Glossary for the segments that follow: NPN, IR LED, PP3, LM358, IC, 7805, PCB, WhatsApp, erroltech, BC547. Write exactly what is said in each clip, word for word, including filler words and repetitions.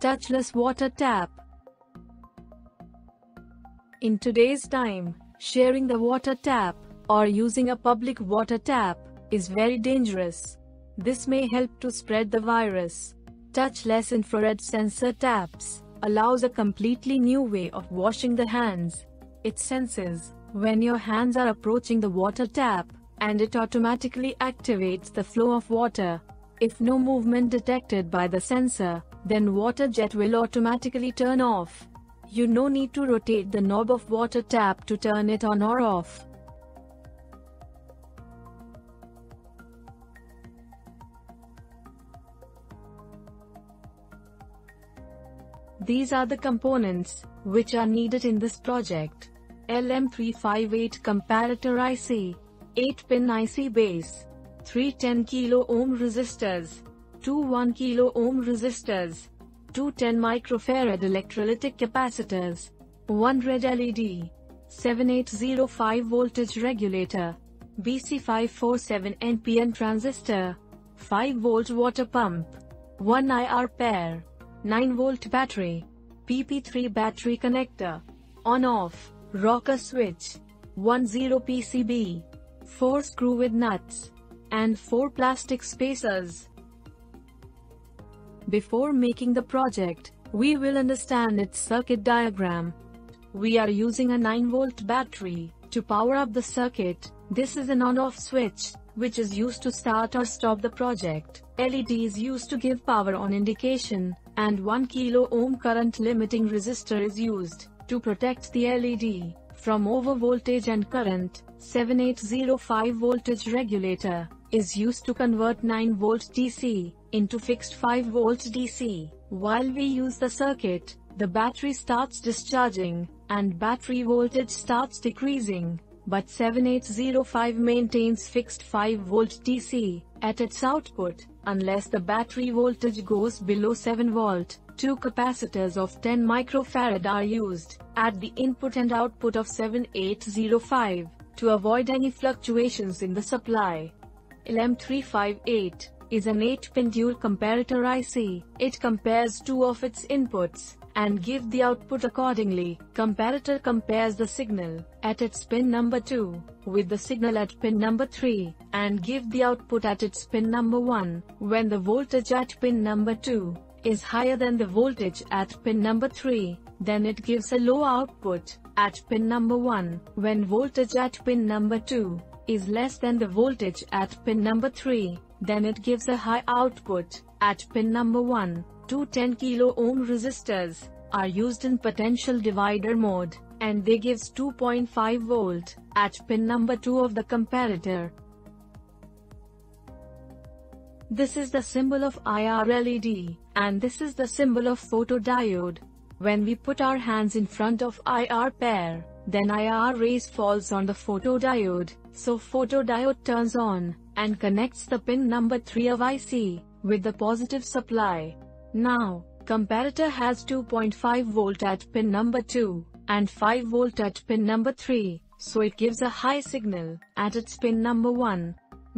Touchless water tap. In today's time, sharing the water tap or using a public water tap is very dangerous. This may help to spread the virus. Touchless infrared sensor taps allows a completely new way of washing the hands. It senses when your hands are approaching the water tap, and it automatically activates the flow of water. If no movement detected by the sensor, then water jet will automatically turn off. You no need to rotate the knob of water tap to turn it on or off. These are the components which are needed in this project. L M three five eight comparator I C, eight pin I C base, three ten kilo ohm resistors, two one kilo ohm resistors, two ten microfarad electrolytic capacitors, one red L E D, seven eight zero five voltage regulator, B C five four seven N P N transistor, five volt water pump, one I R pair, nine volt battery, P P three battery connector, on-off, rocker switch, ten P C B, four screw with nuts, and four plastic spacers. Before making the project, we will understand its circuit diagram. We are using a nine volt battery to power up the circuit. This is an on-off switch, which is used to start or stop the project. L E D is used to give power on indication, and one kilo ohm current limiting resistor is used to protect the L E D from over voltage and current. seven eight zero five voltage regulator is used to convert nine volt D C into fixed five volt D C. While we use the circuit, the battery starts discharging, and battery voltage starts decreasing, but seven eight zero five maintains fixed five volt D C at its output, unless the battery voltage goes below seven volt. Two capacitors of ten microfarad are used at the input and output of seven eight zero five to avoid any fluctuations in the supply. L M three five eight is an eight pin dual comparator I C. It compares two of its inputs and gives the output accordingly. Comparator compares the signal at its pin number two with the signal at pin number three and gives the output at its pin number one when the voltage at pin number two is higher than the voltage at pin number three. Then it gives a low output at pin number one when voltage at pin number two is less than the voltage at pin number three, then it gives a high output at pin number one. Two ten kilo ohm resistors are used in potential divider mode, and they gives two point five volt at pin number two of the comparator. This is the symbol of I R L E D, and this is the symbol of photodiode. When we put our hands in front of I R pair, then I R rays falls on the photodiode, so photodiode turns on, and connects the pin number three of I C, with the positive supply. Now, comparator has two point five volt at pin number two, and five volt at pin number three, so it gives a high signal at its pin number one.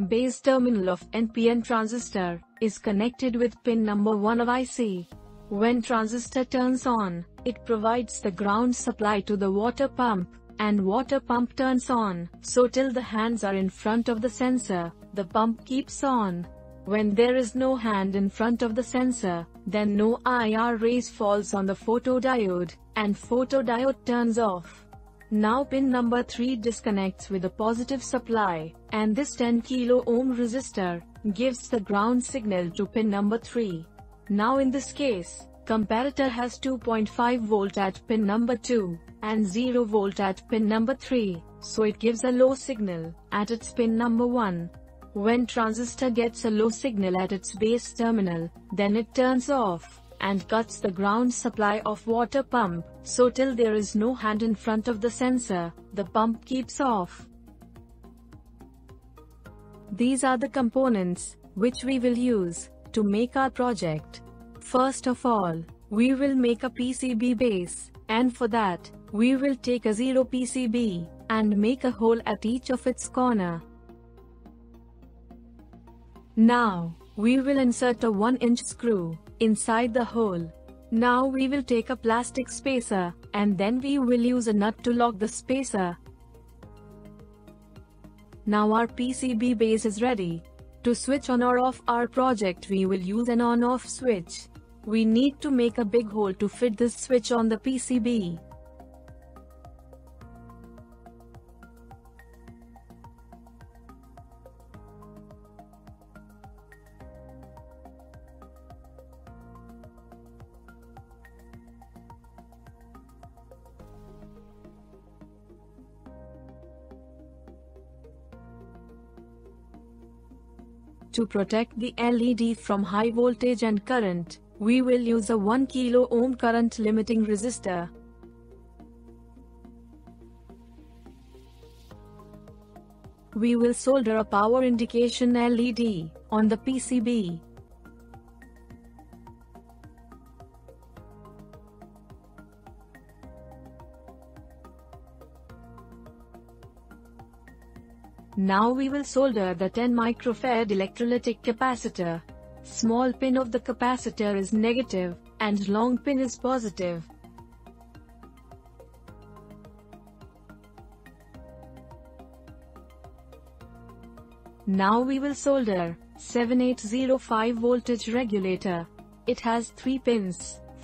Base terminal of N P N transistor is connected with pin number one of I C. When transistor turns on, it provides the ground supply to the water pump, and water pump turns on, so till the hands are in front of the sensor, the pump keeps on. When there is no hand in front of the sensor, then no I R rays falls on the photodiode, and photodiode turns off. Now pin number three disconnects with a positive supply, and this ten kilo ohm resistor gives the ground signal to pin number three. Now in this case, comparator has two point five volt at pin number two, and zero volt at pin number three, so it gives a low signal at its pin number one. When transistor gets a low signal at its base terminal, then it turns off, and cuts the ground supply of water pump, so till there is no hand in front of the sensor, the pump keeps off. These are the components which we will use to make our project. First of all, we will make a P C B base, and for that, we will take a zero P C B and make a hole at each of its corner. Now, we will insert a one inch screw inside the hole. Now we will take a plastic spacer, and then we will use a nut to lock the spacer. Now our P C B base is ready. To switch on or off our project, we will use an on-off switch. We need to make a big hole to fit this switch on the P C B. To protect the L E D from high voltage and current, we will use a one kilo ohm current limiting resistor. We will solder a power indication L E D on the P C B. Now we will solder the ten microfarad electrolytic capacitor. Small pin of the capacitor is negative, and long pin is positive. Now we will solder seventy-eight oh five voltage regulator. It has three pins.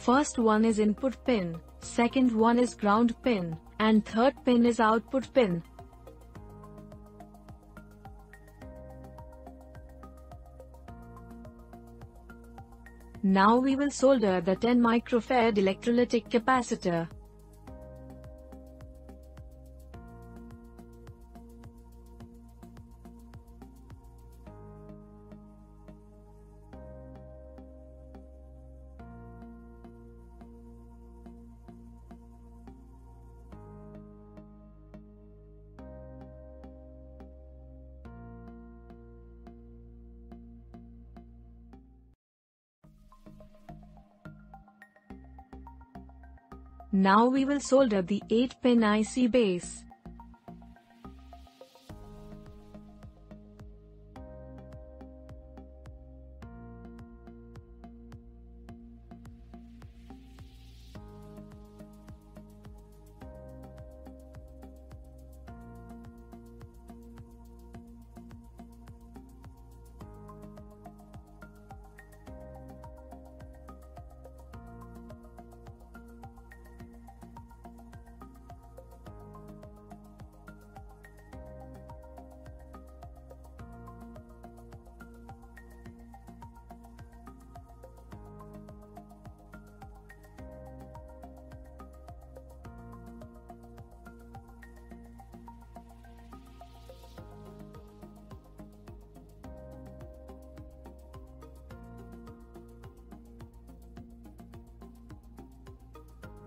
First one is input pin, second one is ground pin, and third pin is output pin. Now we will solder the ten microfarad electrolytic capacitor. Now we will solder the eight pin I C base.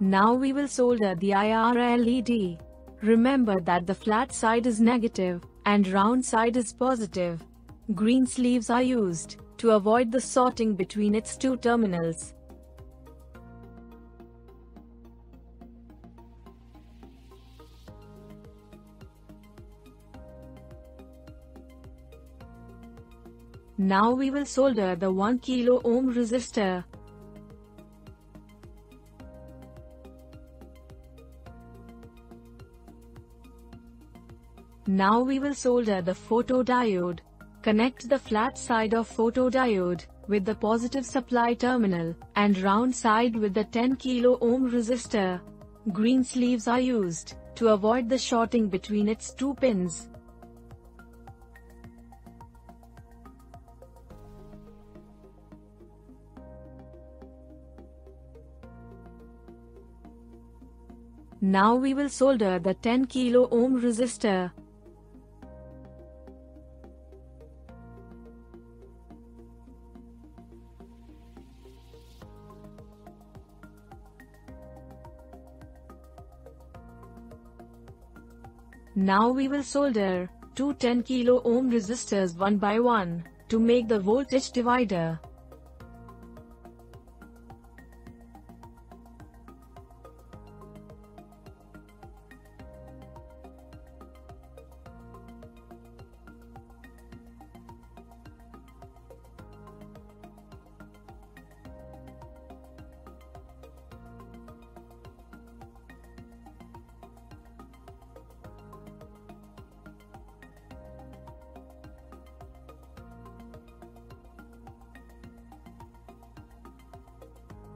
Now we will solder the I R L E D. Remember that the flat side is negative, and round side is positive. Green sleeves are used, to avoid the sorting between its two terminals. Now we will solder the one kilo ohm resistor. Now we will solder the photodiode. Connect the flat side of photodiode with the positive supply terminal, and round side with the ten kilo ohm resistor. Green sleeves are used, to avoid the shorting between its two pins. Now we will solder the ten kilo ohm resistor. Now we will solder two ten kilo ohm resistors one by one to make the voltage divider.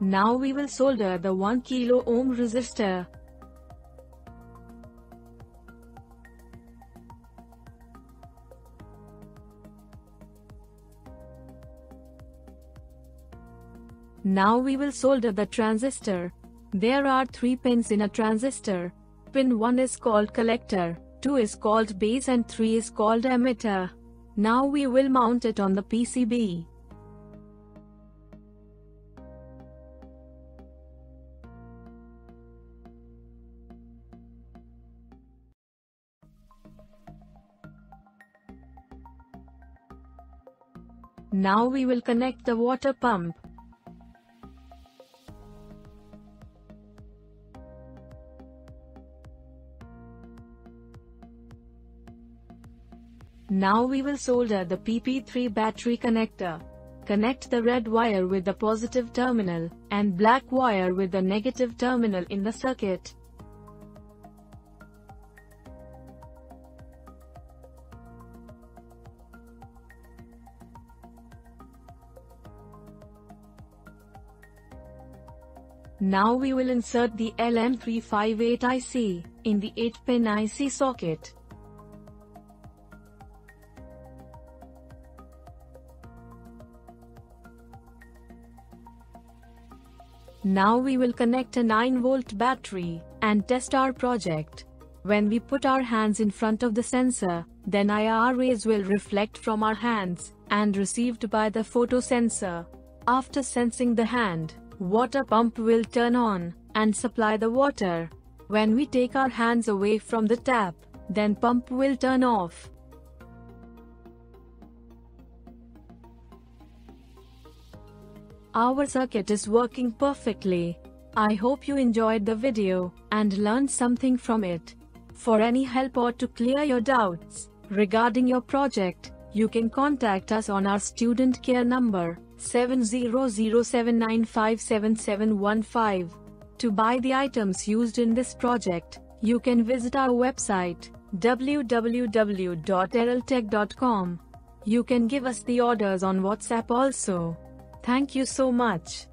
Now we will solder the one kilo ohm resistor. Now we will solder the transistor. There are three pins in a transistor. Pin one is called collector, two is called base and three is called emitter. Now we will mount it on the P C B. Now we will connect the water pump. Now we will solder the P P three battery connector. Connect the red wire with the positive terminal, and black wire with the negative terminal in the circuit. Now we will insert the L M three five eight I C, in the eight pin I C socket. Now we will connect a nine volt battery, and test our project. When we put our hands in front of the sensor, then I R rays will reflect from our hands, and received by the photosensor. After sensing the hand, water pump will turn on, and supply the water. When we take our hands away from the tap, then pump will turn off. Our circuit is working perfectly. I hope you enjoyed the video and learned something from it. For any help or to clear your doubts regarding your project, you can contact us on our student care number seven zero zero seven nine five seven seven one five. To buy the items used in this project, you can visit our website w w w dot erroltech dot com. You can give us the orders on WhatsApp also. Thank you so much.